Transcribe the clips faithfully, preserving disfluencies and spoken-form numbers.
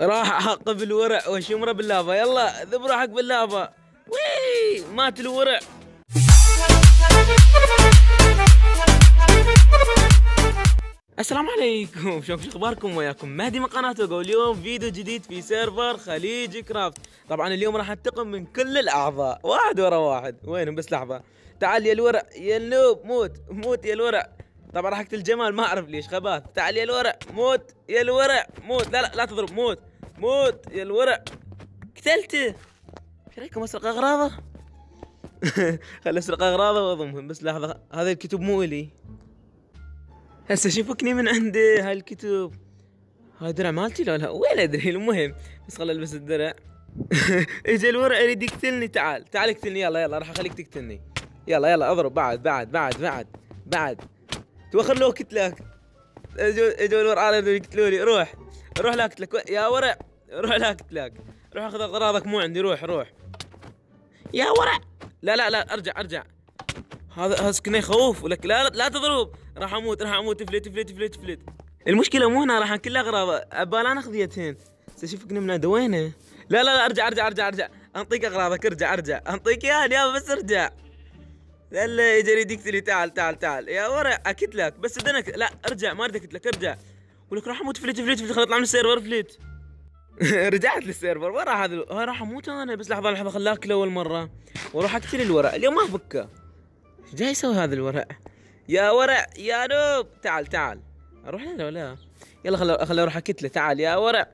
راح احقه بالورع واشمره باللافا. يلا ذب روحك باللافا. وي مات الورع. السلام عليكم، شلونكم؟ اخباركم؟ وياكم مهدي من قناه اوغو. اليوم فيديو جديد في سيرفر خليج كرافت. طبعا اليوم راح انتقم من كل الاعضاء واحد ورا واحد. وينهم؟ بس لحظه، تعال يا الورع يا النوب، موت موت يا الورع. طبعا راح اقتل جمال، ما اعرف ليش غباث. تعال يا الورع، موت يا الورع، موت. لا لا لا تضرب، موت موت يا الورع. قتلته. ايش رايكم اسرق اغراضه؟ خل اسرق اغراضه واضمهم. بس لحظه، هذا الكتب مو الي. هسه شوفكني من عندي هاي الكتب. هاي درع مالتي لا لا ولا ادري. المهم بس خل البس الدرع. اجى الورع يريد يقتلني. تعال تعال اقتلني. يلا يلا راح اخليك تقتلني. يلا يلا اضرب. بعد بعد بعد بعد بعد توخر لو قتلك. اجوا اجوا الورع يقتلوني. روح روح لا اقتلك يا ورع، روح لا اقتلك، روح اخذ اغراضك مو عندي. روح روح يا ورع. لا لا لا ارجع ارجع. هذا هسكني خوف ولك. لا لا تضرب، راح اموت راح اموت. تفلت تفلت تفلت تفلت. المشكله مو هنا، راح اكل اغراضه. عبال انا اخذيتين. اشوفكني من عند وينه. لا لا لا ارجع ارجع ارجع ارجع. انطيك اغراضك، ارجع ارجع انطيك اياها يابا، بس ارجع. هلا اجى يريد يقتلني. تعال تعال تعال يا ورع اكتلك بس بدنك. لا ارجع، ما اريد اكتلك، ارجع ولك راح اموت. فلت فلت فلت. خل اطلع من السيرفر. فلت. رجعت للسيرفر. ورا هذا راح اموت انا. بس لحظه لحظه خلاه اكله اول مره واروح اقتل الورع. اليوم ما افكه. ايش جاي يسوي هذا الورع؟ يا ورع يا نوب. تعال تعال. اروح له ولا لا؟ يلا خل خل اروح اكتله. تعال يا ورع.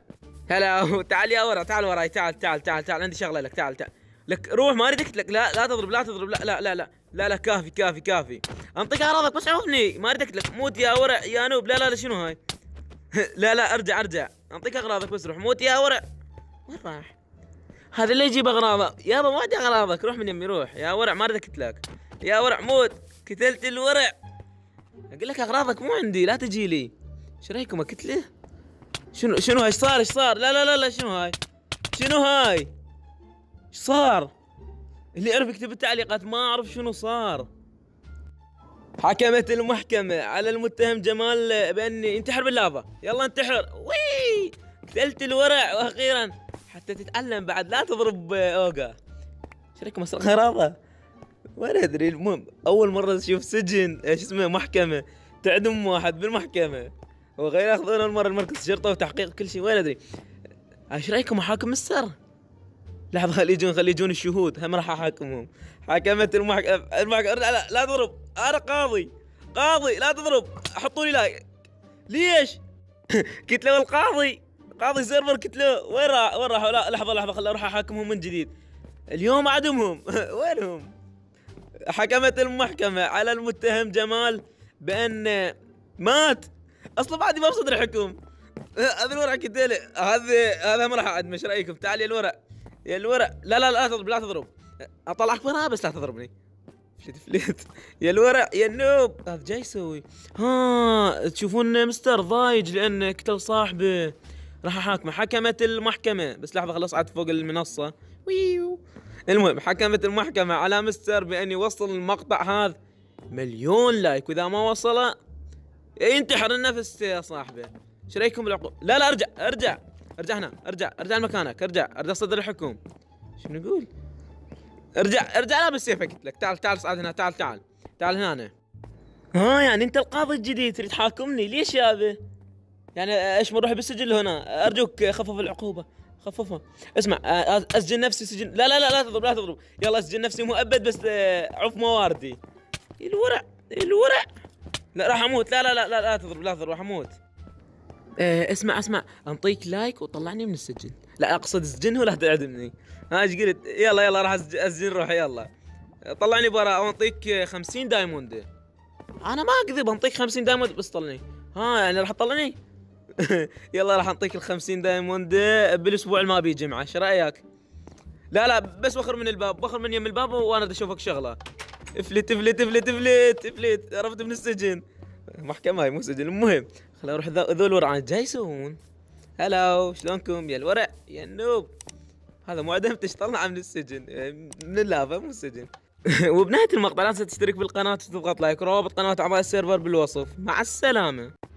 هلا تعال يا ورع، تعال وراي. تعال تعال تعال تعال عندي شغله لك. تعال تعال لك، روح ما اريد اقتلك. لا لا تضرب لا تضرب. لا لا لا لا لا لا كافي كافي كافي. انطيك اغراضك بس عوفني، ما اريد اقتلك. موت يا ورع يا نوب. لا لا لا شنو هاي؟ لا لا ارجع ارجع. انطيك اغراضك بس روح. موت يا ورع. وين راح؟ هذا اللي يجيب اغراضه. يابا ما عندي اغراضك، روح من يمي روح. يا ورع ما اريد اقتلك. يا ورع موت. قتلت الورع. اقول لك اغراضك مو عندي، لا تجي لي. ايش رايكم اقتله؟ شنو شنو هاي؟ ايش صار؟ ايش صار؟ لا لا لا لا شنو هاي؟ شنو هاي؟ ايش صار؟ اللي يعرف يكتب التعليقات. ما اعرف شنو صار. حكمت المحكمة على المتهم جمال بأن ينتحر باللافا. يلا انتحر. وي قتلت الورع واخيرا. حتى تتعلم بعد لا تضرب اوغا. ايش رايكم اسرق اغراضه؟ ولا ادري. المهم اول مره اشوف سجن ايش اسمه محكمه تعدم واحد بالمحكمه وغير ياخذون المره المركز الشرطه وتحقيق كل شيء. ولا ادري. ايش رايكم احاكم السر؟ لحظه خلي يجون خلي يجون الشهود، هم راح احاكمهم. حكمت المحكمه المحكمه لا لا تضرب. انا قاضي قاضي لا تضرب. حطوا لي لايك. ليش؟ كتلوا القاضي، قاضي سيرفر كتلوه. وين راح وين راحوا؟ لا لحظه لحظه خلي اروح احاكمهم من جديد. اليوم اعدمهم. وينهم؟ حكمت المحكمة على المتهم جمال بأن مات. أصلا بعدي ما بصدر حكم. هذا الورع كتله. هذا هذا ما راح أعدمه. إيش رأيكم؟ تعال يا الورع يا الورع. لا لا لا تضرب لا تضرب. أطلعك برا بس لا تضربني. فليت فليت يا الورع يا النوب. هذا جاي يسوي ها. تشوفون مستر ضايج لأن قتل صاحبه. راح أحاكمه. حكمت المحكمة. بس لحظة خلاص أصعد فوق المنصة. ويو. المهم حكمت المحكمة على مستر بأن يوصل المقطع هذا مليون لايك، وإذا ما وصله ينتحر النفس يا صاحبه. ايش رايكم بالعقوبة؟ لا لا ارجع ارجع ارجع هنا، ارجع ارجع لمكانك، ارجع ارجع صدر الحكم. شو نقول؟ ارجع ارجع. لا بالسيف قلت لك. تعال تعال اصعد هنا. تعال تعال تعال هنا أنا. ها يعني انت القاضي الجديد تريد تحاكمني؟ ليش يابا؟ يعني ايش نروح بالسجن هنا؟ ارجوك خفف العقوبة، خففها. اسمع اسجن نفسي سجن. لا لا لا لا تضرب لا تضرب. يلا اسجن نفسي مؤبد بس عف مواردي. الورع الورع. لا راح اموت. لا لا لا لا, لا تضرب لا تضرب راح اموت. اه اسمع اسمع انطيك لايك وطلعني من السجن. لا اقصد اسجنه ولا تعدمني. ها ايش قلت؟ يلا يلا راح اسجن روحي. يلا طلعني برا وانطيك خمسين دايموند. انا ما اكذب انطيك خمسين دايموند بس طلعني. ها يعني راح تطلعني؟ يلا راح انطيك ال خمسين دايموند بالاسبوع اللي ما بيه جمعه. ايش رايك؟ لا لا بس وخر من الباب، وخر من يم الباب وانا بدي اشوفك شغله. افلت افلت افلت افلت افلت. عرفت من السجن. محكمه هاي مو سجن. المهم خليني اروح ذو الورع جاي يسوون. هلاو شلونكم يا الورع يا النوب. هذا مو عدمته. طلع من السجن من اللافا مو السجن. وبنهايه المقطع لا تنسى تشترك بالقناه وتضغط لايك. روابط قناه اعضاء السيرفر بالوصف. مع السلامه.